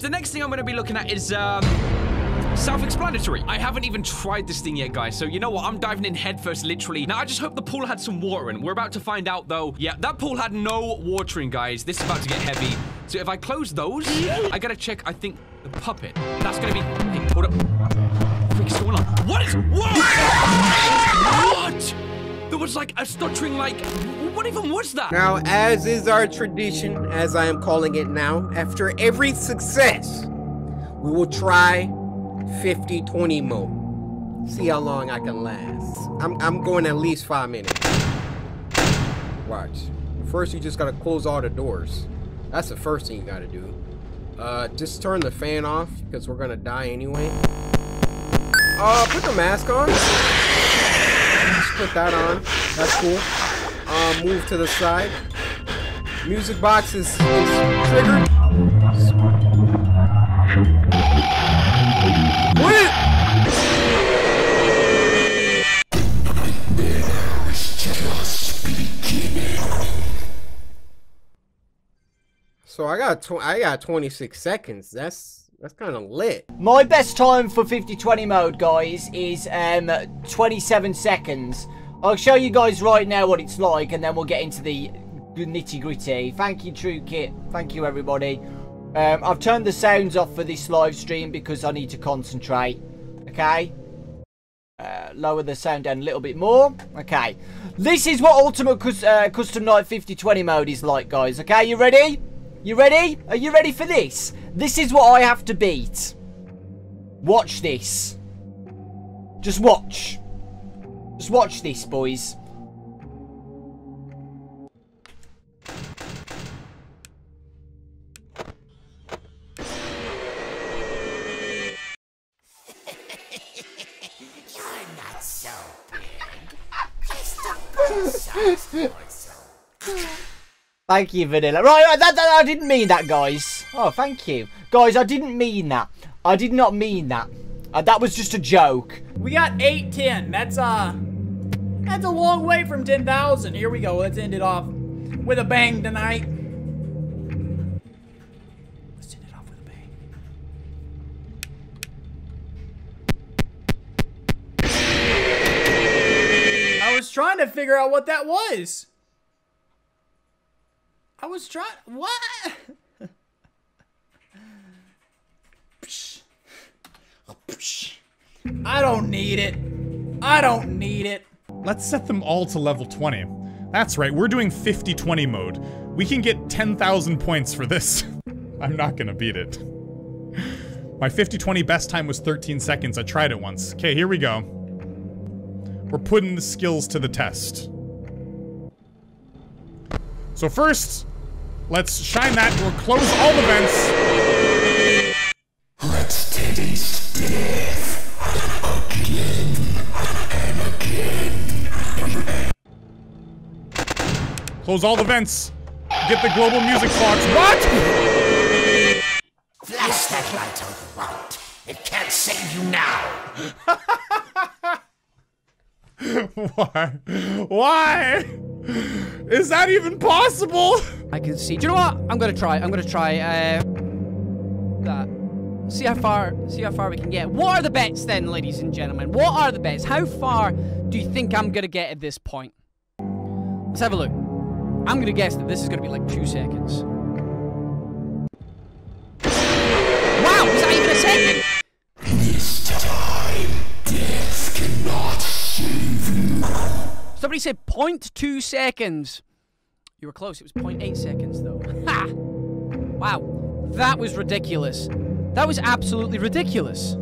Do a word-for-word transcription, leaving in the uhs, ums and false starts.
So the next thing I'm going to be looking at is um self-explanatory. I haven't even tried this thing yet, guys, so you know what, I'm diving in headfirst, literally. Now I just hope the pool had some water in. We're about to find out though. Yeah, that pool had no water in, guys. This is about to get heavy. So if I close those, I gotta check, I think, the puppet. That's gonna be... Hey, hold up. What's going on? What is... What? What? There was like a stuttering, like... What even was that? Now, as is our tradition, as I am calling it now, after every success, we will try fifty twenty more. See how long I can last. I'm, I'm going at least five minutes. Watch. First, you just gotta close all the doors. That's the first thing you gotta do. Uh, just turn the fan off, because we're gonna die anyway. Uh, put the mask on. Just put that on. That's cool. Uh, move to the side. Music box is, is triggered. What? So I got tw I got twenty-six seconds. That's that's kind of lit. My best time for fifty twenty mode, guys, is um twenty-seven seconds. I'll show you guys right now what it's like, and then we'll get into the nitty-gritty. Thank you, TrueKit. Thank you, everybody. Um, I've turned the sounds off for this live stream because I need to concentrate. Okay. Uh, lower the sound down a little bit more. Okay. This is what Ultimate Cus uh, Custom Night fifty twenty mode is like, guys. Okay, you ready? You ready? Are you ready for this? This is what I have to beat. Watch this. Just watch. Just watch this, boys. You're not so big. Just a good size or so. Thank you, Vanilla. Right, right that, that, I didn't mean that, guys. Oh, thank you. Guys, I didn't mean that. I did not mean that. Uh, that was just a joke. We got eight ten. That's, uh, that's a long way from ten thousand. Here we go. Let's end it off with a bang tonight. Let's end it off with a bang. I was trying to figure out what that was. I was trying. What? I don't need it. I don't need it. Let's set them all to level twenty. That's right, we're doing fifty twenty mode. We can get ten thousand points for this. I'm not gonna beat it. My fifty twenty best time was thirteen seconds. I tried it once. Okay, here we go. We're putting the skills to the test. So first, let's shine that, we'll close all the vents. Let's taste death again and again. Close all the vents. Get the global music box. What? Flash that light on the world. It can't save you now. Why? Why? Is that even possible? I can see. Do you know what? I'm gonna try. I'm gonna try. Uh, that. See how far. See how far we can get. What are the bets then, ladies and gentlemen? What are the bets? How far do you think I'm gonna get at this point? Let's have a look. I'm gonna guess that this is gonna be like two seconds. Wow! Was that even a second? This time, death cannot save you. Somebody said zero point two seconds. You were close. It was zero point eight seconds, though. Ha! Wow. That was ridiculous. That was absolutely ridiculous.